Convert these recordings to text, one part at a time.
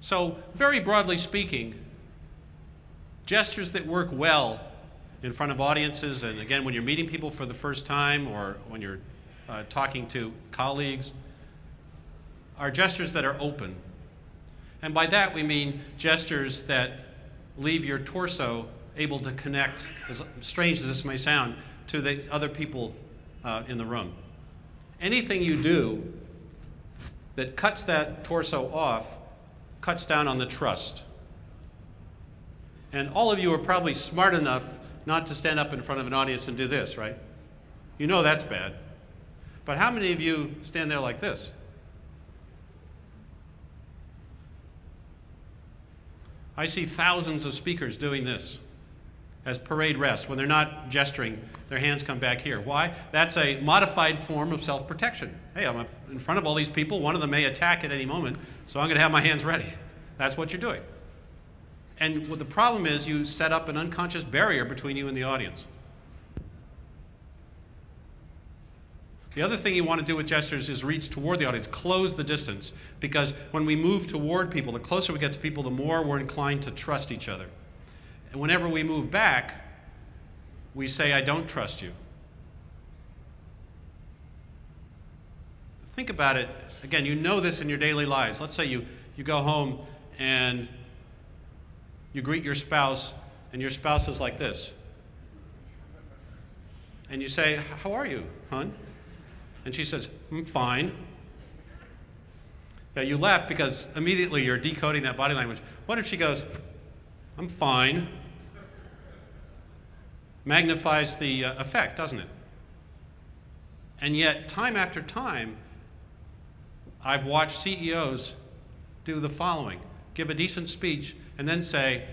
So very broadly speaking, gestures that work well in front of audiences, and again, when you're meeting people for the first time or when you're talking to colleagues, are gestures that are open. And by that we mean gestures that leave your torso able to connect, as strange as this may sound, to the other people in the room. Anything you do that cuts that torso off cuts down on the trust. And all of you are probably smart enough not to stand up in front of an audience and do this, right? You know that's bad. But how many of you stand there like this? I see thousands of speakers doing this as parade rest. When they're not gesturing, their hands come back here. Why? That's a modified form of self-protection. Hey, I'm in front of all these people. One of them may attack at any moment, so I'm going to have my hands ready. That's what you're doing. And what the problem is, you set up an unconscious barrier between you and the audience. The other thing you want to do with gestures is reach toward the audience, close the distance, because when we move toward people, the closer we get to people, the more we're inclined to trust each other. And whenever we move back, we say, I don't trust you. Think about it. Again, you know this in your daily lives. Let's say you go home and you greet your spouse, and your spouse is like this. And you say, how are you, hon? And she says, I'm fine. Now you laugh because immediately you're decoding that body language. What if she goes, I'm fine? Magnifies the effect, doesn't it? And yet, time after time, I've watched CEOs do the following. Give a decent speech and then say,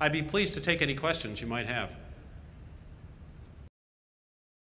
I'd be pleased to take any questions you might have.